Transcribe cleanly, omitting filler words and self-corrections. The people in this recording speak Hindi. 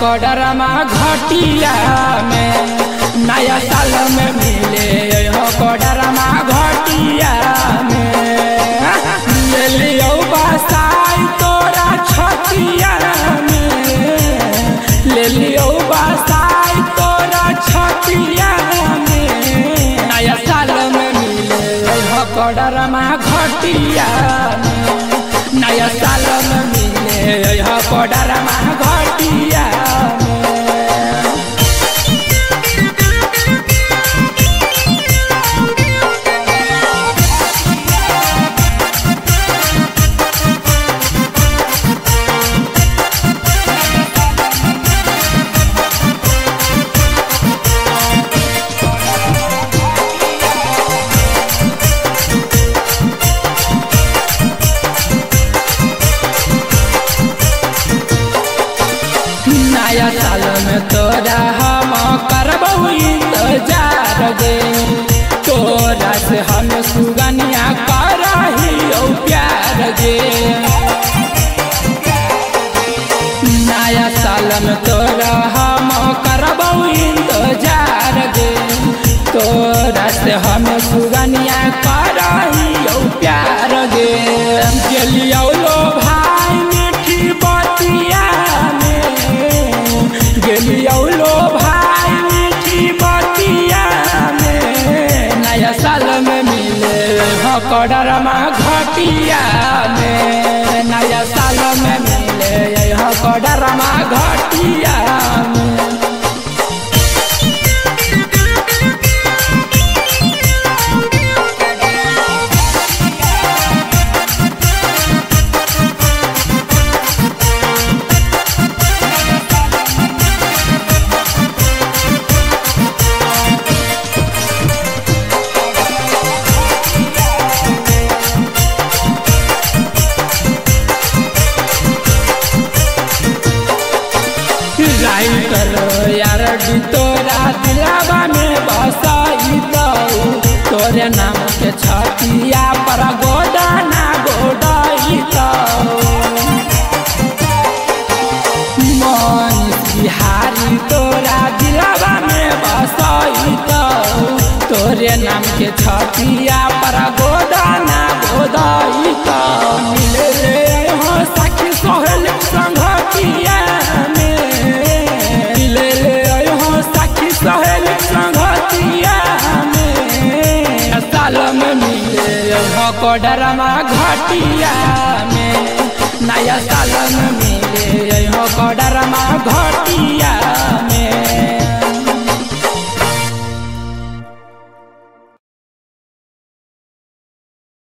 कोडरमा घटिया में नया साल में मिले हो कोडरमा घटिया में मिलियो बसाई तोरा छतिया में ले लियो बसाई तोरा छतिया में नया साल में मिले हो कोडरमा घटिया में नया साल में मिले हो कोडरमा घटिया नया साल में तोरा हम करबौ इंतजार गे तोरा से हम सुगनिया करहियो प्यार गे नया साल में तोरा हम करबौ इंतजार गे तोरा से हम सुगनिया करहियो प्यार गे गेलियो लो भाई मीठी बतिया लो भाई मीठी बतिया में नया साल में मिले हो कोडरमा घटिया में नया साल में मिले हो कोडरमा घटिया में यार तोरा दिलावा में बसाई तोरे नाम के छतिया पर गोदाना गोदाई मन बिहारी तोरा दिलावा में बसाई तोरे नाम के छतिया पर गोदाना गोदाई मिले हो सखी सोहल संघटिया कोडरमा घटिया में नया साल में मिले हो कोडरमा घटिया।